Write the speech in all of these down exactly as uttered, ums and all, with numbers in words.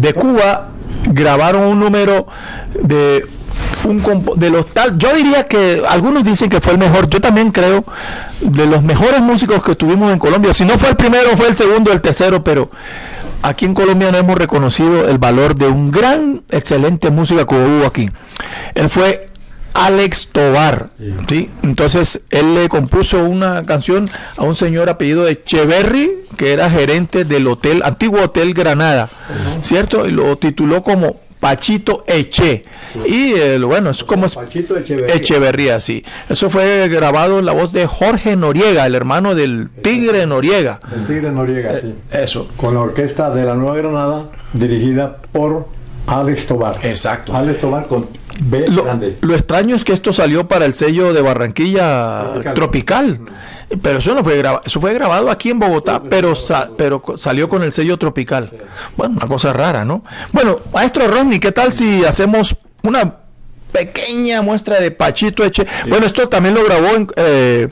de Cuba grabaron un número de un de los tal, yo diría que algunos dicen que fue el mejor, yo también creo, de los mejores músicos que tuvimos en Colombia. Si no fue el primero, fue el segundo, el tercero, pero aquí en Colombia no hemos reconocido el valor de un gran, excelente música que hubo aquí. Él fue Alex Tobar, sí. ¿sí? Entonces él le compuso una canción a un señor apellido de Echeverry, que era gerente del hotel, antiguo Hotel Granada, uh-huh. ¿cierto? Y lo tituló como Pachito Eche, sí. y eh, bueno, es como Pachito Echeverría. Echeverría, sí. Eso fue grabado en la voz de Jorge Noriega, el hermano del Tigre Noriega. El Tigre Noriega, eh, sí. Eso. Con la orquesta de la Nueva Granada, dirigida por Alex Tobar. Exacto. Alex Tobar con B lo, grande. Lo extraño es que esto salió para el sello de Barranquilla Tropical, Tropical. Mm. Pero eso no fue grabado, eso fue grabado aquí en Bogotá, pero, sa pero salió con el sello Tropical. Sí. Bueno, una cosa rara, ¿no? Bueno, maestro Rosni, ¿qué tal si hacemos una pequeña muestra de Pachito Eche? Sí. Bueno, esto también lo grabó en, eh,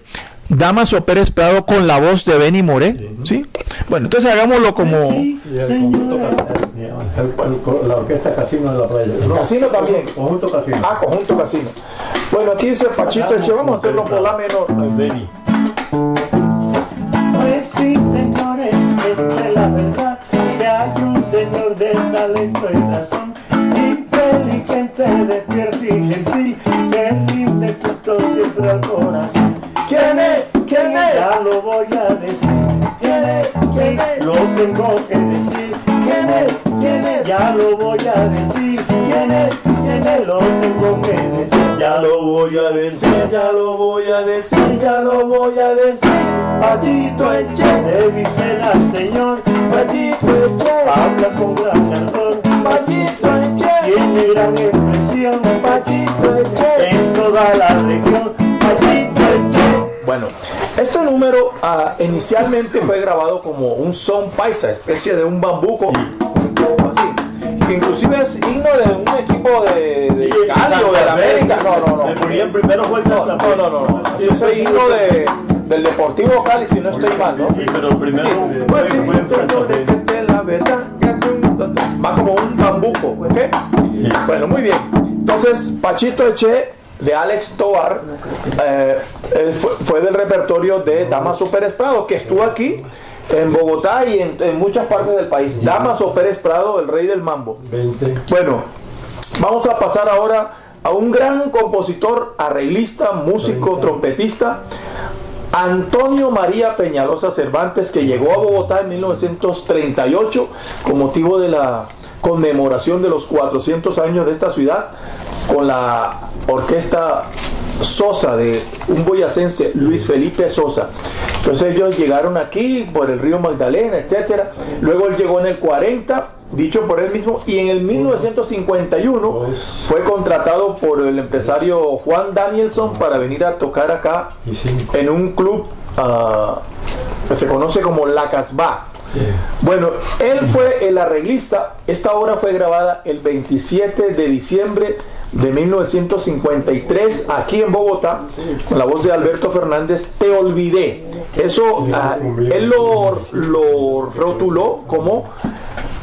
Dámaso Pérez Prado con la voz de Benny Moré, ¿sí? Bueno, entonces hagámoslo como... Sí, y el conjunto casino, el, el, la orquesta Casino de la Playa. El casino también. Conjunto Casino. Ah, Conjunto Casino. Bueno, aquí dice Pachito Eche, vamos a hacerlo por la menor. Benny. Pues sí, señores, es que la verdad, que hay un señor de talento y razón, inteligente, despierto y gentil, que rinde culto siempre al corazón. ¿Quién es? ¿Quién es? Ya lo voy a decir. ¿Quién es? ¿Quién es? Lo tengo que decir. ¿Quién es? ¿Quién es? Ya lo voy a decir. ¿Quién es? ¿Quién es? Lo tengo que decir. Ya lo voy a decir. Ya lo voy a decir. Ya lo voy a decir. Pachito Eche. Revisen al señor. Pachito Eche. Habla con gran ardor. Pachito Eche. Tiene gran expresión. Pachito Eche. En toda la región. Pachito Eche. Bueno, este número uh, inicialmente fue grabado como un son paisa, especie de un bambuco, así, que inclusive es himno de un equipo de, de Cali o de la América. No, no, no. El primero fue el no, no, no, no, no. Eso es el himno de, del Deportivo Cali, si no estoy mal, ¿no? Sí, pero el primero pues sí, señores, que esta es la verdad, va como un bambuco, ¿ok? Bueno, muy bien. Entonces, Pachito Eche de Alex Tobar eh, fue, fue del repertorio de Dámaso Pérez Prado, que estuvo aquí en Bogotá y en, en muchas partes del país. Dámaso Pérez Prado, el rey del mambo. Bueno, vamos a pasar ahora a un gran compositor, arreglista, músico, trompetista, Antonio María Peñalosa Cervantes, que llegó a Bogotá en mil novecientos treinta y ocho con motivo de la conmemoración de los cuatrocientos años de esta ciudad, con la orquesta Sosa de un boyacense, Luis Felipe Sosa. Entonces ellos llegaron aquí por el río Magdalena, etcétera. Luego él llegó en el cuarenta, dicho por él mismo, y en el mil novecientos cincuenta y uno fue contratado por el empresario Juan Danielson para venir a tocar acá en un club uh, que se conoce como La Casbah. Bueno, él fue el arreglista. Esta obra fue grabada el veintisiete de diciembre de mil novecientos cincuenta y tres aquí en Bogotá, con la voz de Alberto Fernández. Te olvidé. Eso uh, él lo, lo rotuló como,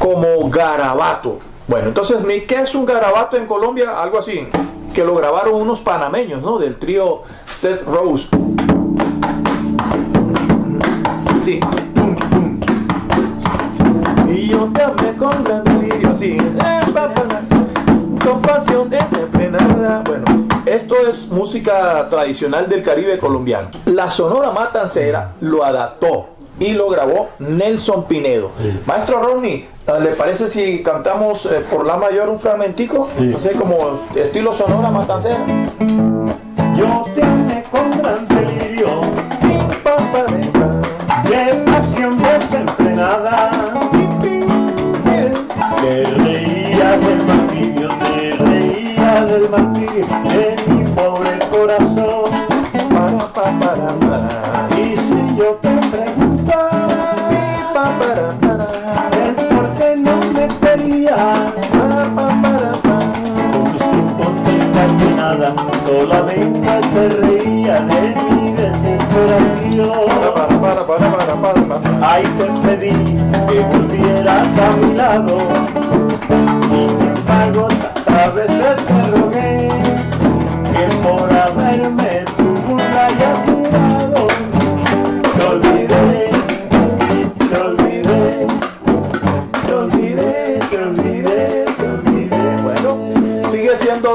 como garabato. Bueno, entonces, ¿qué es un garabato en Colombia? Algo así, que lo grabaron unos panameños, ¿no? Del trío Seth Rose. Sí. Y yo te amé con gran delirio, así, con pasión desenfrenada. Bueno, esto es música tradicional del Caribe colombiano. La Sonora Matancera lo adaptó y lo grabó Nelson Pinedo. Sí. Maestro Rosni, ¿le parece si cantamos eh, por la mayor un fragmentico? Sí. Entonces, como estilo Sonora Matancera. Yo te amé con gran delirio, de pasión desenfrenada. Te reías del martirio, te reías del martirio de mi pobre corazón. Para, para, para, para. Y si yo te preguntara, para, para, para, el por qué no me querías, para, para, para, con tus impotentes de nada, solamente te reías de mi desesperación. Para, para, para, para, para, para, para. Ay, te pedí que volvieras a mi lado.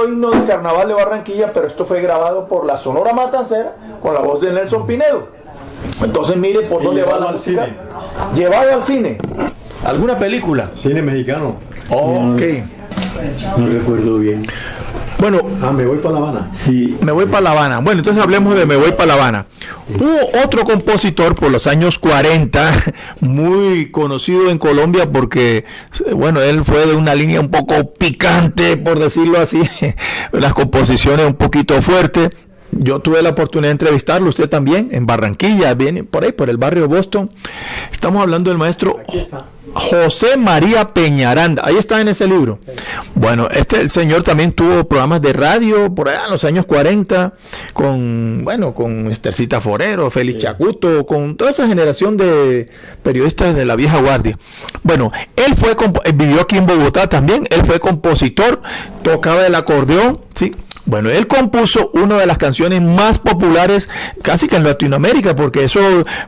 nuevo himno del Carnaval de Barranquilla, pero esto fue grabado por la Sonora Matancera con la voz de Nelson Pinedo. Entonces mire por dónde va la música. Cine. Llevado al cine. ¿Alguna película? Cine mexicano. Oh, ok. No, no recuerdo bien. Bueno, ah, me voy para La Habana. Sí. Me voy para La Habana. Bueno, entonces hablemos de Me voy para La Habana. Hubo otro compositor por los años cuarenta, muy conocido en Colombia porque, bueno, él fue de una línea un poco picante, por decirlo así, las composiciones un poquito fuertes. Yo tuve la oportunidad de entrevistarlo, usted también, en Barranquilla, viene por ahí, por el barrio Boston. Estamos hablando del maestro José María Peñaranda, ahí está en ese libro. Bueno, este el señor también tuvo programas de radio por allá en los años cuarenta, con, bueno, con Estercita Forero, Félix sí. Chacuto, con toda esa generación de periodistas de la vieja guardia. Bueno, él fue vivió aquí en Bogotá también, él fue compositor, tocaba el acordeón, ¿sí? Bueno, él compuso una de las canciones más populares casi que en Latinoamérica, porque eso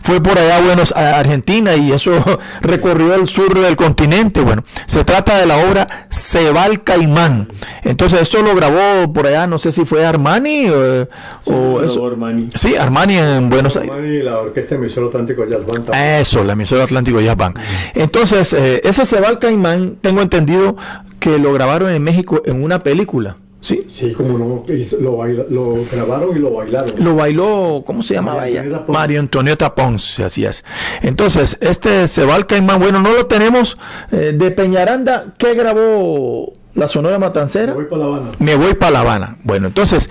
fue por allá, bueno, a Argentina, y eso recorrió el sur del continente. Bueno, se trata de la obra Se va el Caimán. Entonces, esto lo grabó por allá, no sé si fue Armani o, sí, o eso. Armani. Sí, Armani en Buenos Aires. Armani y la orquesta Emisor Atlántico Jazz Band. También. Eso, la Emisor Atlántico Jazz Band. Entonces, eh, ese Se va el Caimán, tengo entendido que lo grabaron en México en una película. Sí, sí, como no, lo, baila, lo grabaron y lo bailaron. Lo bailó, ¿cómo se llamaba ella? Mario Antonio Tapón, así es. Entonces, este Se va el Caimán, bueno, no lo tenemos. Eh, de Peñaranda, ¿qué grabó la Sonora Matancera? Me voy para La Habana. Me voy para La Habana. Bueno, entonces,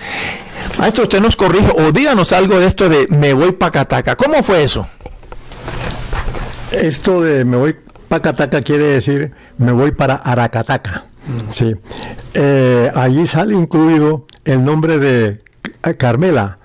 maestro, usted nos corrige o díganos algo de esto de Me voy para Cataca. ¿Cómo fue eso? Esto de Me voy para Cataca quiere decir me voy para Aracataca. Sí, eh, allí sale incluido el nombre de Carmela,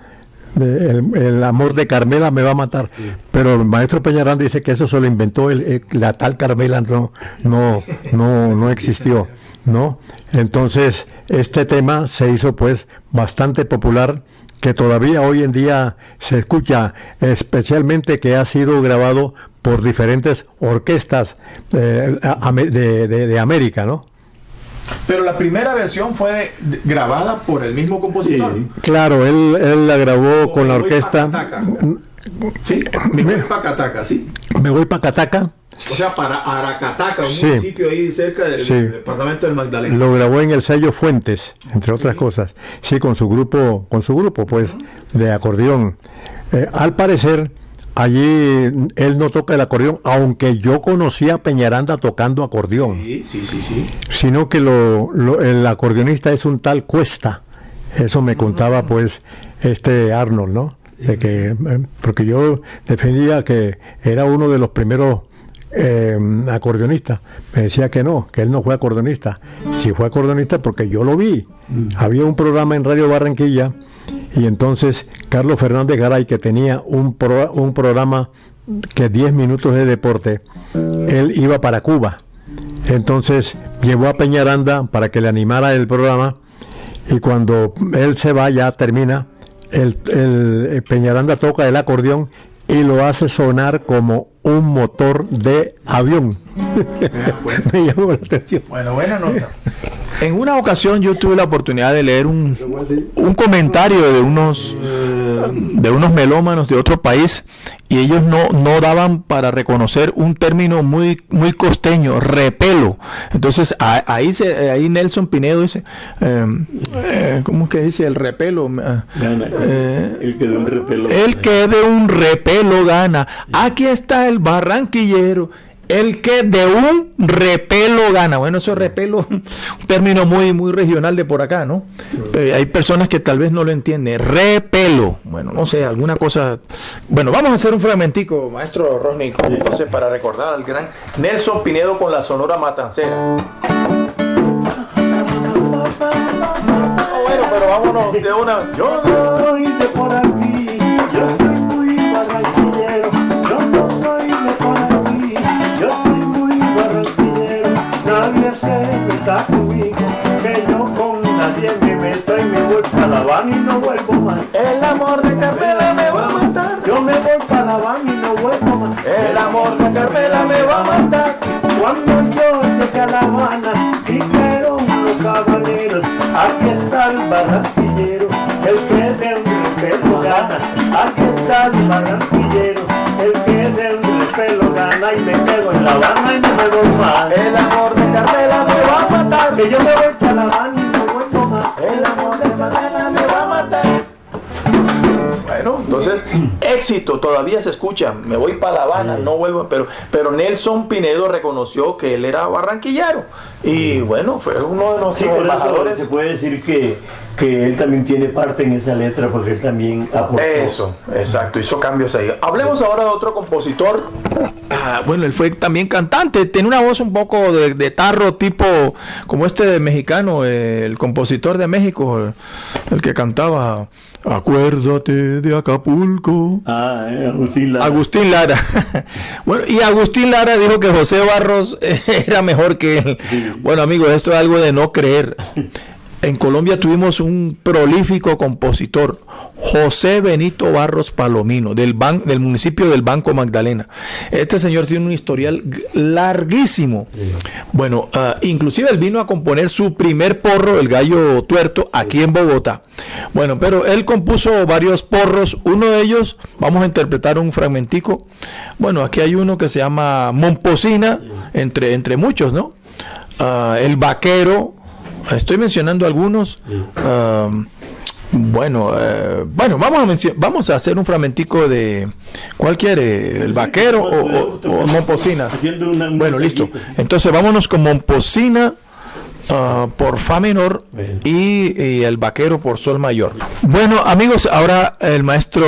de el, el amor de Carmela me va a matar, sí. Pero el maestro Peñaranda dice que eso se lo inventó el, el, la tal Carmela, no, no, no, no existió, ¿no? Entonces este tema se hizo pues bastante popular, que todavía hoy en día se escucha, especialmente que ha sido grabado por diferentes orquestas eh, de, de, de América, ¿no? Pero la primera versión fue de, grabada por el mismo compositor. Sí, claro, él, él la grabó o con la orquesta. Pacataca. Sí, me voy para Cataca, sí. Me voy para Cataca. O sea, para Aracataca, un sí. municipio ahí cerca del sí. departamento del Magdalena. Lo grabó en el sello Fuentes, entre otras sí. cosas. Sí, con su grupo, con su grupo, pues, uh-huh. de acordeón. Eh, al parecer, allí él no toca el acordeón, aunque yo conocía a Peñaranda tocando acordeón. Sí, sí, sí, sí. Sino que lo, lo, el acordeonista es un tal Cuesta. Eso me contaba pues este Arnold, ¿no? De que, porque yo defendía que era uno de los primeros eh, acordeonistas. Me decía que no, que él no fue acordeonista. Sí fue acordeonista porque yo lo vi. Había un programa en Radio Barranquilla. Y entonces Carlos Fernández Garay, que tenía un, pro, un programa que diez minutos de deporte, él iba para Cuba. Entonces llevó a Peñaranda para que le animara el programa, y cuando él se va, ya termina, el, el Peñaranda toca el acordeón y lo hace sonar como un motor de avión. Me llamó la atención. Bueno, buena nota. En una ocasión yo tuve la oportunidad de leer un, un comentario de unos de unos melómanos de otro país, y ellos no, no daban para reconocer un término muy, muy costeño, repelo. Entonces a, ahí, se, ahí Nelson Pinedo dice, eh, eh, ¿cómo es que dice? El repelo. Gana, eh, el que de un repelo. El que de un repelo gana. Aquí está el barranquillero. El que de un repelo gana. Bueno, eso es repelo, un término muy, muy regional de por acá, ¿no? Eh, hay personas que tal vez no lo entienden. Repelo. Bueno, no sé, alguna cosa. Bueno, vamos a hacer un fragmentico, maestro Rosni, entonces, para recordar al gran Nelson Pinedo con la Sonora Matancera. Oh, bueno, pero vámonos de una. Yo no soy de por aquí. Yo soy muy barranquillero. Yo no soy de por aquí. Yo soy muy barranquillero, nadie se meta conmigo, que yo con nadie me meto, y me voy para La Habana y no vuelvo más. El amor de Carmela me va a matar. Yo me voy para La Habana y no vuelvo más. El amor de Carmela me va a matar. Cuando yo llegué a La Habana, dijeron los habaneros, aquí está el barranquillero, el que del pelo gana, aquí está el barranquillero, el que del pelo gana, y me quedo en La Habana y no me voy más, el amor de Carmela me va a matar, que yo me voy para La Habana y me voy con más, el amor de Carmela me va a matar. Bueno, entonces, éxito, todavía se escucha, me voy para La Habana, no vuelvo, pero, pero Nelson Pinedo reconoció que él era barranquillero, y bueno, fue uno de nuestros embajadores. Sí, se puede decir que, que él también tiene parte en esa letra, porque él también aportó. Eso, exacto, hizo cambios ahí. Hablemos ahora de otro compositor. Ah, bueno, él fue también cantante, tiene una voz un poco de, de tarro, tipo como este mexicano, el compositor de México, el que cantaba Acuérdate de Acapulco. Ah, eh, Agustín Lara. Agustín Lara. Bueno, y Agustín Lara dijo que José Barros era mejor que él. Sí. Bueno, amigos, esto es algo de no creer. En Colombia tuvimos un prolífico compositor, José Benito Barros Palomino, del, ban del municipio del Banco Magdalena. Este señor tiene un historial larguísimo. Bueno, uh, inclusive él vino a componer su primer porro, El Gallo Tuerto, aquí en Bogotá. Bueno, pero él compuso varios porros. Uno de ellos, vamos a interpretar un fragmentico. Bueno, aquí hay uno que se llama Momposina, entre, entre muchos, ¿no? Uh, el Vaquero. Estoy mencionando algunos. Uh, bueno, uh, bueno, vamos a vamos a hacer un fragmentico de ¿cuál quiere? ¿El Vaquero o, o, o Momposina? Bueno, listo. Entonces vámonos con Momposina uh, por fa menor y, y El Vaquero por sol mayor. Bueno, amigos, ahora el maestro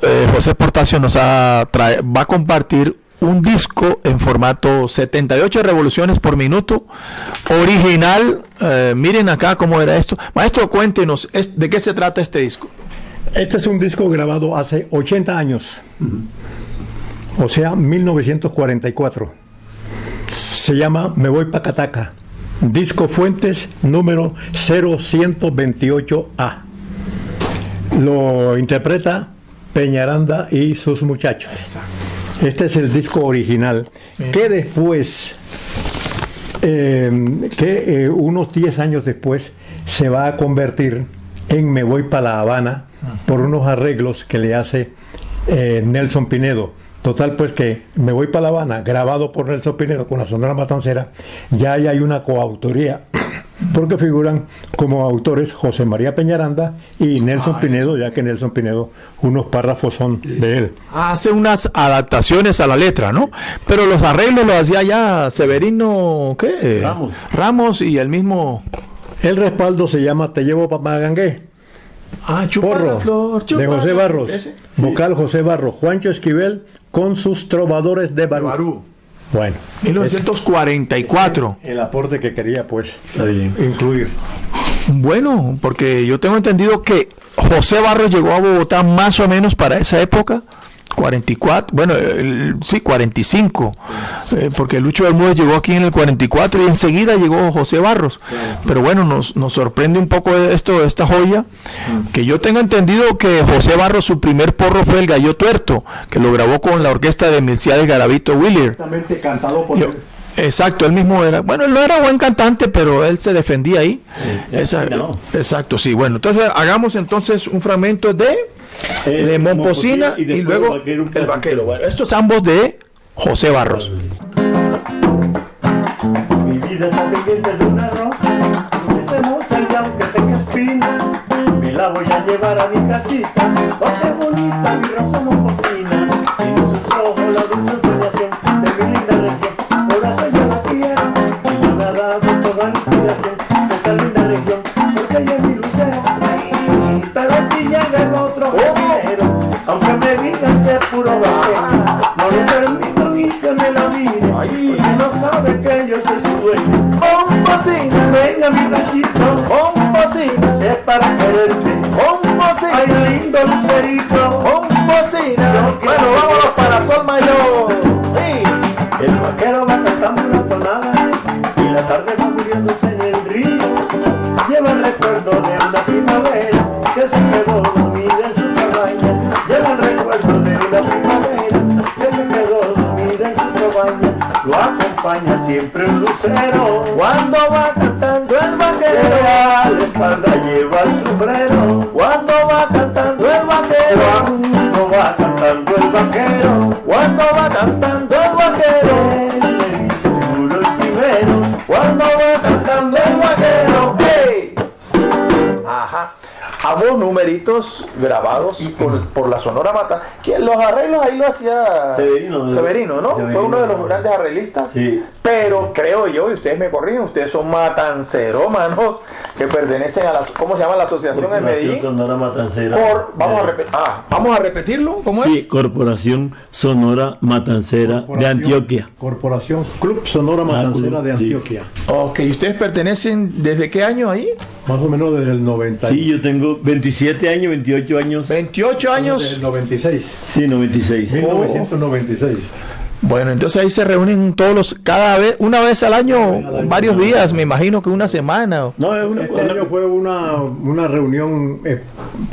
eh, José Portaccio nos ha trae, va a compartir un disco en formato setenta y ocho revoluciones por minuto, original. Eh, miren acá cómo era esto. Maestro, cuéntenos, es, ¿de qué se trata este disco? Este es un disco grabado hace ochenta años, uh-huh. O sea, mil novecientos cuarenta y cuatro. Se llama Me Voy para Cataca, disco Fuentes, número cero ciento veintiocho A. Lo interpreta Peñaranda y sus muchachos. Exacto. Este es el disco original, que después, eh, que eh, unos diez años después, se va a convertir en Me Voy para La Habana por unos arreglos que le hace eh, Nelson Pinedo. Total, pues que Me Voy para La Habana, grabado por Nelson Pinedo con la Sonora Matancera, ya ahí hay una coautoría, porque figuran como autores José María Peñaranda y Nelson ah, Pinedo, ya que Nelson Pinedo, unos párrafos son de él. Hace unas adaptaciones a la letra, ¿no? Pero los arreglos los hacía ya Severino, ¿qué? Ramos. Ramos y el mismo... El respaldo se llama Te Llevo para Magangué. Ah, Porro, la flor, de José Barros. Sí. Vocal José Barros, Juancho Esquivel con sus trovadores de Barú. De Barú. Bueno, mil novecientos cuarenta y cuatro. El aporte que quería, pues, incluir. Bueno, porque yo tengo entendido que José Barros llegó a Bogotá más o menos para esa época, cuarenta y cuatro, bueno, el, sí, cuarenta y cinco, eh, porque Lucho Bermúdez llegó aquí en el cuarenta y cuatro y enseguida llegó José Barros. Pero bueno, nos, nos sorprende un poco esto, esta joya, que yo tengo entendido que José Barros, su primer porro fue El Gallo Tuerto, que lo grabó con la orquesta de Milciades Garavito Wheeler. Exactamente, cantado por yo, él. Exacto, él mismo era, bueno, él no era buen cantante, pero él se defendía ahí. Sí, esa, no. Exacto, sí, bueno, entonces hagamos entonces un fragmento de... El, de Momposina y, y luego vaquero, El Vaquero. Bueno, estos ambos de José Barros. Mi vida está pendiente de una rosa, es hermosa y aunque tenga espina, me la voy a llevar a mi casita, porque es bonita mi rosa Momposina, tiene sus ojos la dulce ensoñación de mi linda región, por eso yo la quiero, y yo la dado toda mi inspiración de esta linda región, porque ella es mi lucero, pero si llega el otro. Aunque me digan que es puro vaquero, no le permito ni que me la mire, porque no sabe que yo soy su dueño. Momposina, venga mi cachito, Momposina, es para quererte, Momposina, ay lindo lucerito, Momposina. Bueno, vámonos para sol mayor. Sí. El vaquero va cantando una tonada y la tarde va muriéndose en el río. Lleva el recuerdo de una primavera que se quedó dormida en su lleva el recuerdo de la primavera que se quedó dormida en su cabaña. Lo acompaña siempre un lucero cuando va cantando el vaquero. espalda lleva el sombrero, cuando va cantando el vaquero, cuando va cantando el vaquero, cuando va cantando el vaquero, el seguro el primero, cuando va cantando el vaquero, hey. Ajá. Hago numeritos grabados por, por la Sonora Mata. ¿Quién? Los arreglos ahí lo hacía Severino, Severino ¿no? Severino, fue uno de los grandes arreglistas. Sí. Pero creo yo, y ustedes me corrigen, ustedes son matancerómanos que pertenecen a la, ¿cómo se llama la asociación en Medellín? Corporación Sonora Matancera. Por, vamos, eh. a repetir, ah, vamos a repetirlo, ¿cómo sí, es? Sí, Corporación Sonora Matancera Corporación, de Antioquia. Corporación Club Sonora Matancera ah, de Antioquia. Sí. Ok, ¿y ustedes pertenecen desde qué año ahí? Más o menos desde el noventa. Sí, yo tengo veintisiete años, veintiocho años. ¿veintiocho años? Desde el noventa y seis. Sí, noventa y seis. mil novecientos noventa y seis. Bueno, entonces ahí se reúnen todos los, cada vez, una vez al año, varios días, me imagino que una semana. No, es una, este una, año fue una, una reunión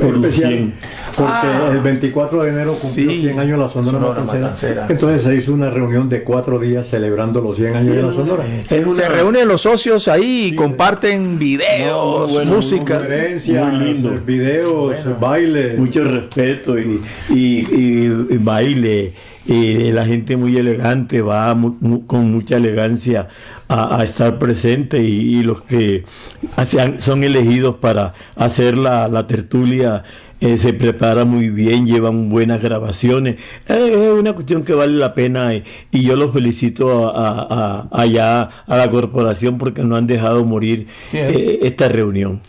especial, porque ah, el veinticuatro de enero cumplió sí, cien años la Sonora, Sonora Matancera. Matancera. Entonces se hizo una reunión de cuatro días celebrando los cien años sí, de la Sonora. Es una, se reúnen los socios ahí y sí, comparten videos, no, bueno, música, conferencias, videos, bueno, bailes. Mucho respeto y, y, y, y baile. Y la gente muy elegante va mu mu con mucha elegancia a, a estar presente y, y los que hacen, son elegidos para hacer la, la tertulia eh, se prepara muy bien, llevan buenas grabaciones, eh, es una cuestión que vale la pena y, y yo los felicito a, a, a, allá a la corporación porque no han dejado morir eh, esta reunión.